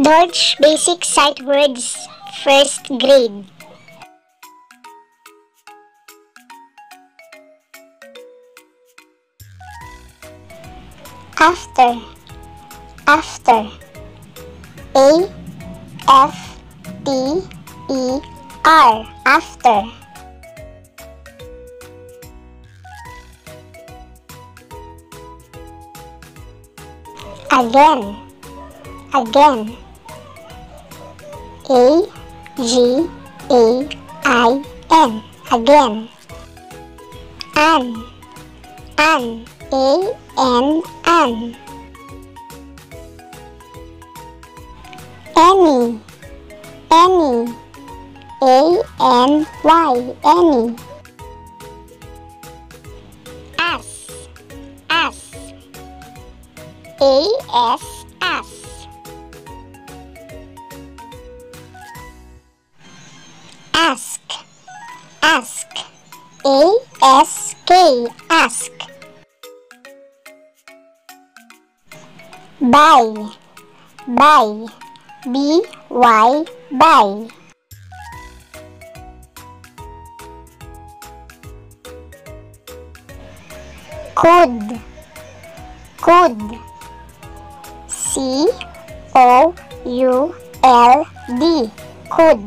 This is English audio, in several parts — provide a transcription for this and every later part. Dodge Basic Sight Words, First Grade. After. A-F-T-E-R, after. Again. A-G-A-I-N, again. An, A-N. Any, A-N-Y, any. As, A-S, as. Ask, A-S-K, ask. Buy, B-Y, buy. Could, C-O-U-L-D, could.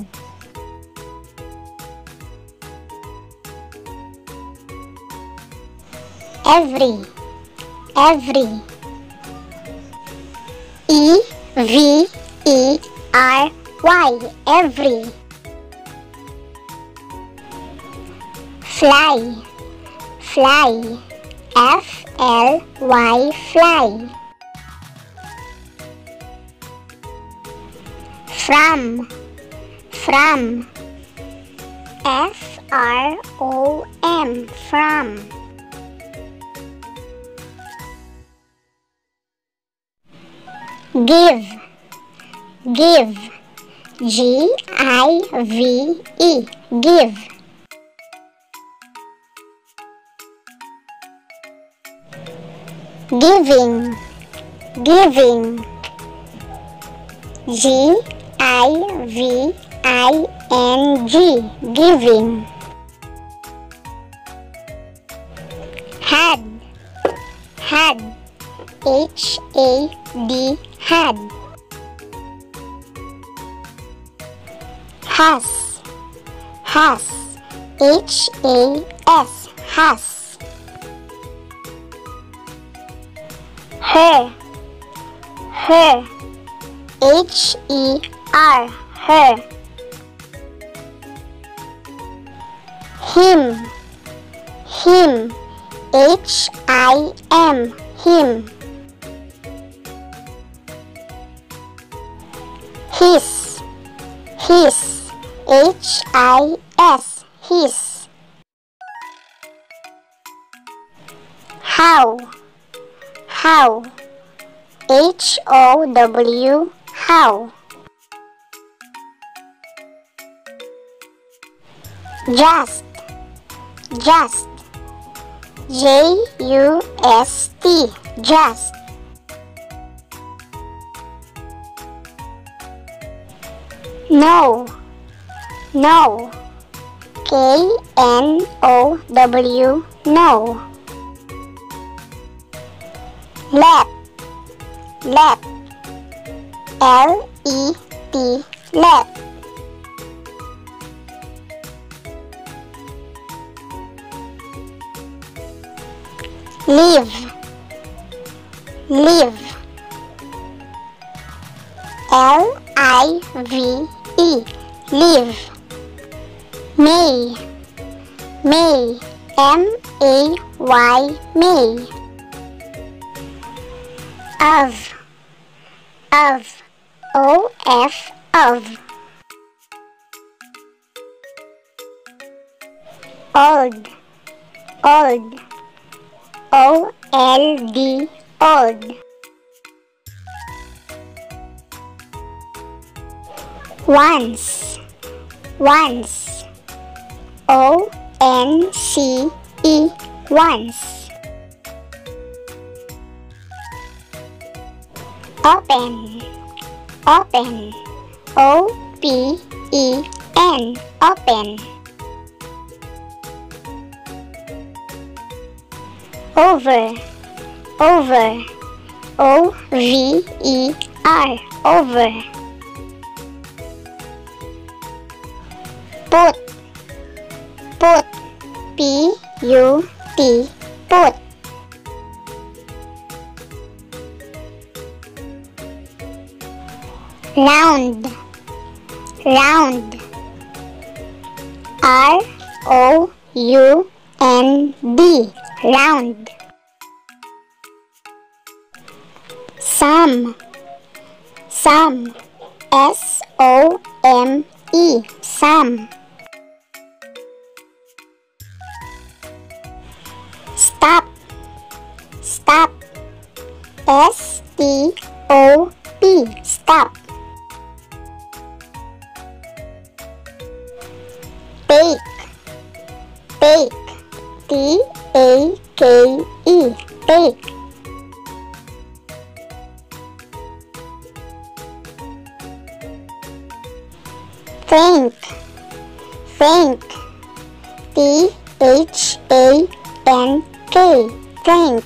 Every. E-V-E-R-Y, every. Fly. F-L-Y, fly. From. F-R-O-M, from. Give, G-I-V-E, give. Giving, G-I-V-I-N-G, giving. Had, H-A-D, had. Has, H-A-S, has. Her, H-E-R, her. Him, H-I-M, him. His, H-I-S, his. How, H-O-W, how. Just, J-U-S-T, just. No, K-N-O-W, no. Let, L-E-T, let. Live, L-I-V-E, live. May, M-A-Y, may. Of, O-F, of. Old, O-L-D, old. Once, O-N-C-E, once. open, O-P-E-N, open. Over, over, O-V-E-R, over. Put, put, P-U-T, put. Round, round, R-O-U-N-D, round. Sum, sum, S-O-M-E, sum. Stop, stop, S-T-O-P, stop. Bake, bake, T-A-K-E, bake. Think, think, T-H-A-N-K, think.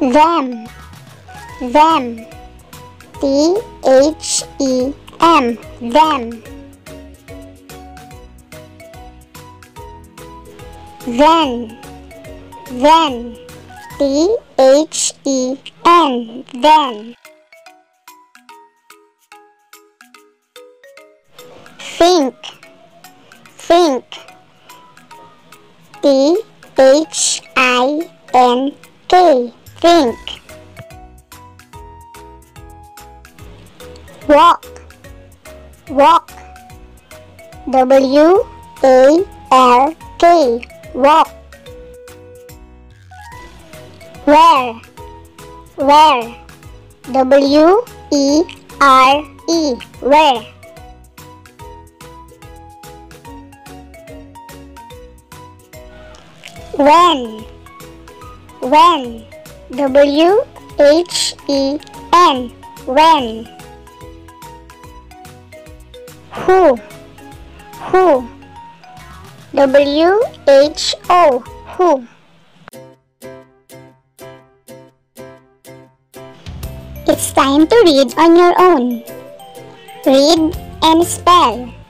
Them, them, T-H-E-M, them. Then, then, T-H-E-N, then. Think, think, T-H-I-N-K, think. Walk, walk, W-A-L-K, walk. Wear, wear, W-E-R-E, wear. When, when, W-H-E-N, when. Who, W-H-O, who. It's time to read on your own. Read and spell.